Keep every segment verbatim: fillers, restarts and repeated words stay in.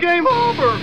game over!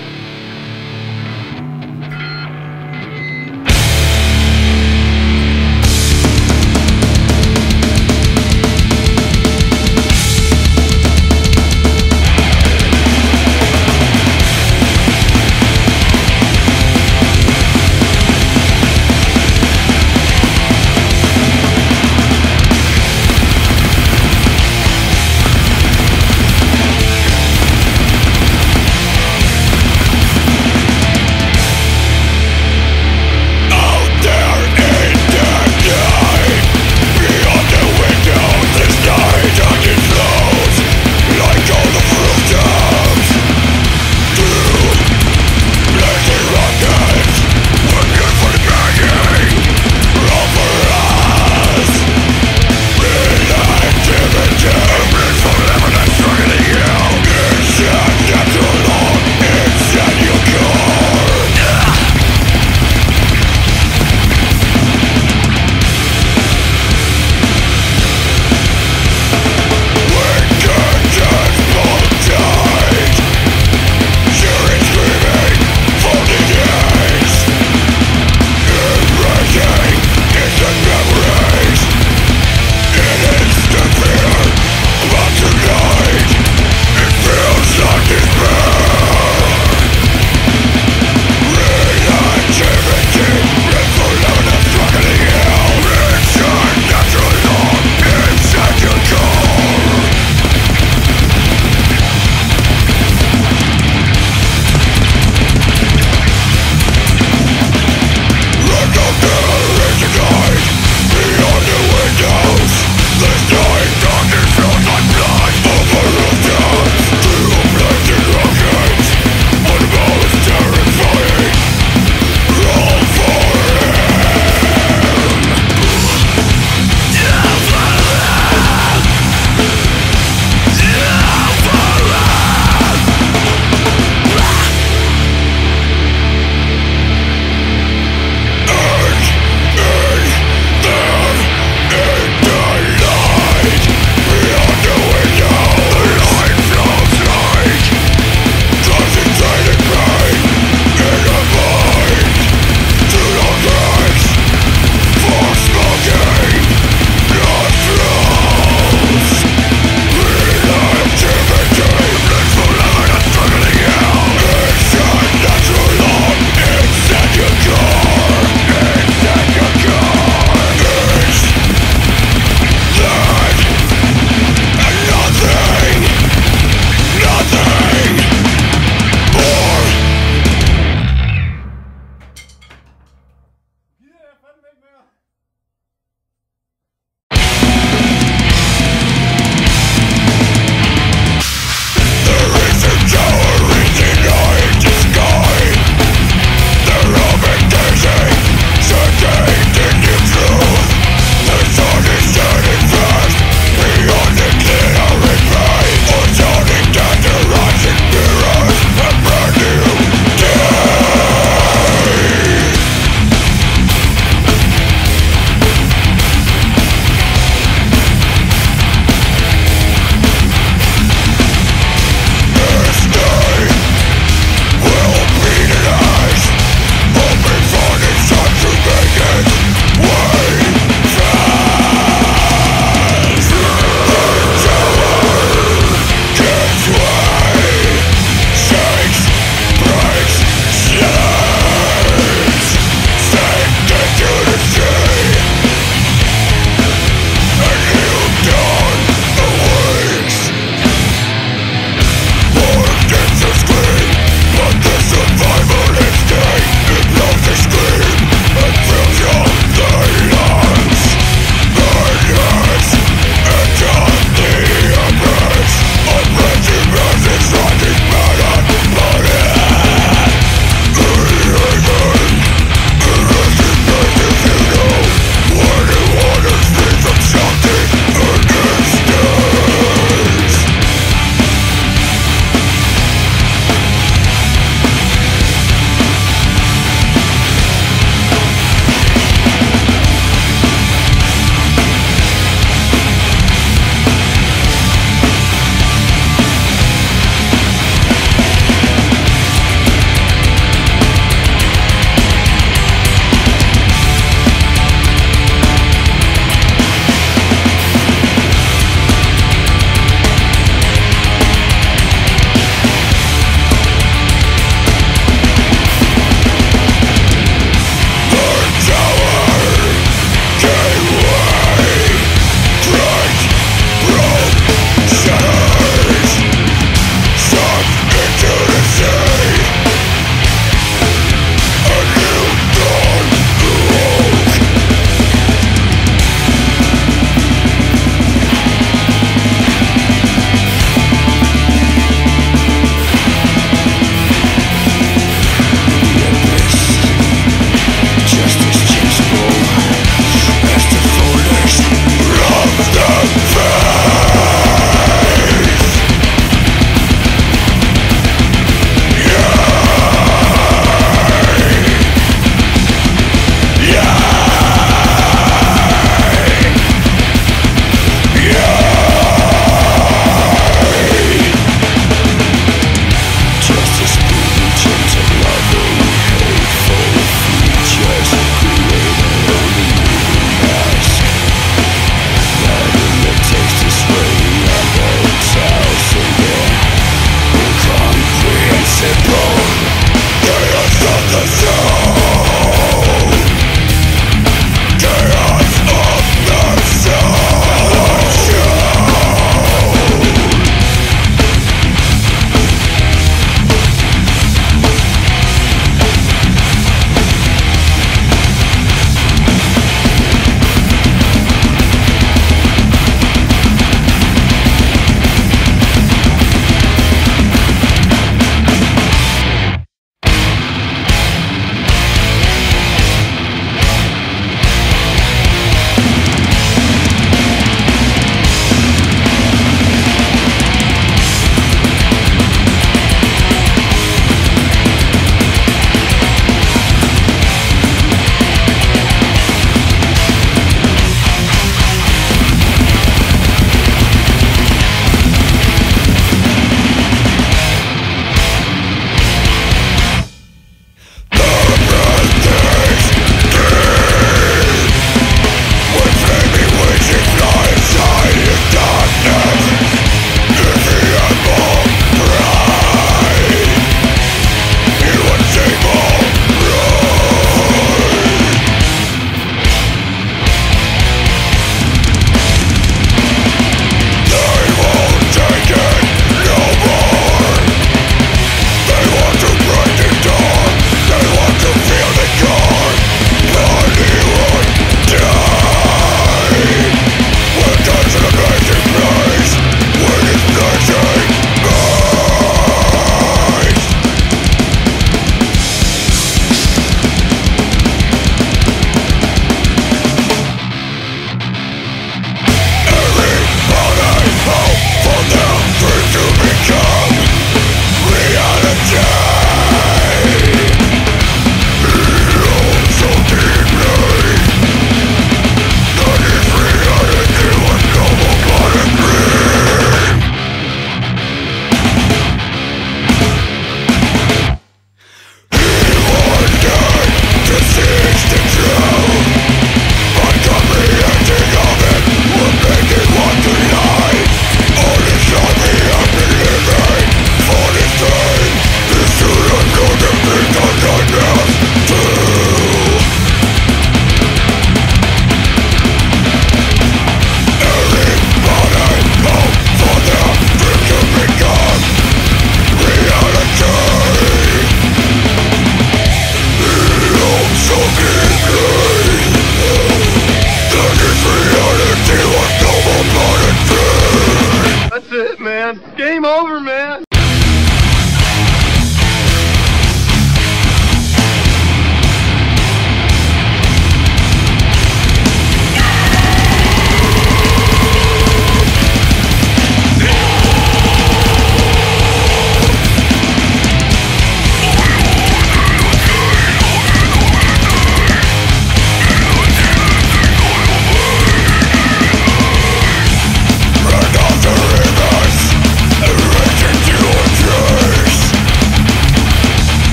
Champion!